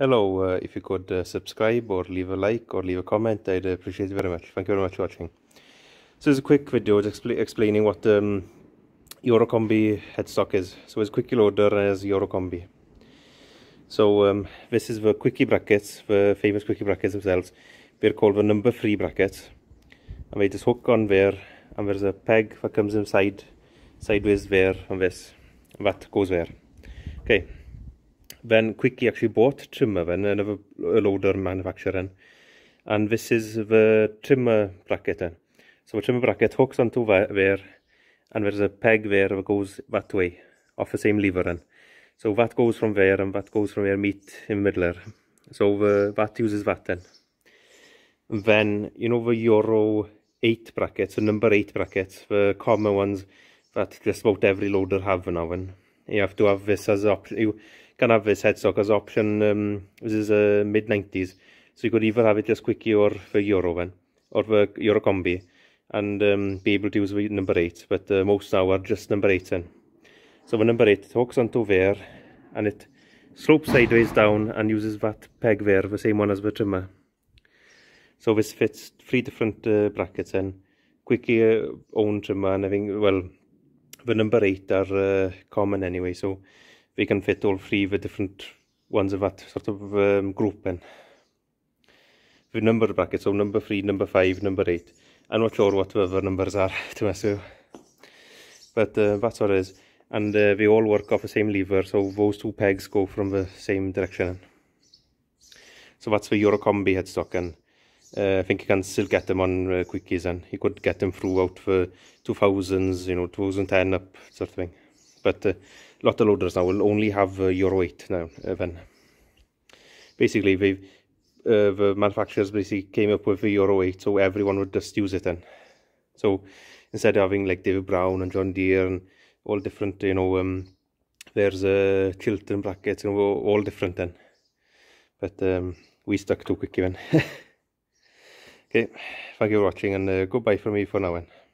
Hello, if you could subscribe or leave a like or leave a comment, I'd appreciate it very much. Thank you very much for watching. So it's a quick video explaining what Euro Combi headstock is. So it's Quickie loader and it's Euro Combi. So this is the Quickie brackets, the famous Quickie brackets themselves. They're called the number 3 brackets. And they just hook on there, and there's a peg that comes inside, sideways there, and this. That goes there. Okay. Then Quickie actually bought Trimmer, then another loader manufacturer, and this is the Trimmer bracket then. So the Trimmer bracket hooks onto there, and there's a peg there that goes that way, off the same lever then. So that goes from there, and that goes from there, meet in the middle there. So that uses that then. And then, you know, the Euro 8 brackets, the number 8 brackets, the common ones that just about every loader have now, and you have to have this as an option. You can have this headstock as an option. This is mid-90s, so you could either have it just Quickie or the Euro then, or the Euro Combi, and be able to use the number 8, but most now are just number 8 then. So the number 8 hooks onto there, and it slopes sideways down and uses that peg there, the same one as the Trimmer. So this fits 3 different brackets then. Quickie own Trimmer, and I think, well, the number 8 are common anyway, so we can fit all 3 of the different ones of that sort of group then. The number brackets, so number 3, number 5, number 8. I'm not sure what the other numbers are to mess with, but that's what it is. And they all work off the same lever, so those 2 pegs go from the same direction. So that's the Euro Combi headstock, and I think you can still get them on Quickies, and you could get them throughout the 2000s, you know, 2010 up sort of thing. But a lot of loaders now will only have Euro 8 now. Then basically the manufacturers basically came up with the Euro 8, so everyone would just use it then. So instead of having like David Brown and John Deere and all different, you know, there's Chilton brackets, you know, all different then. But we stuck to Quickie then. Okay, thank you for watching, and goodbye from me for now then.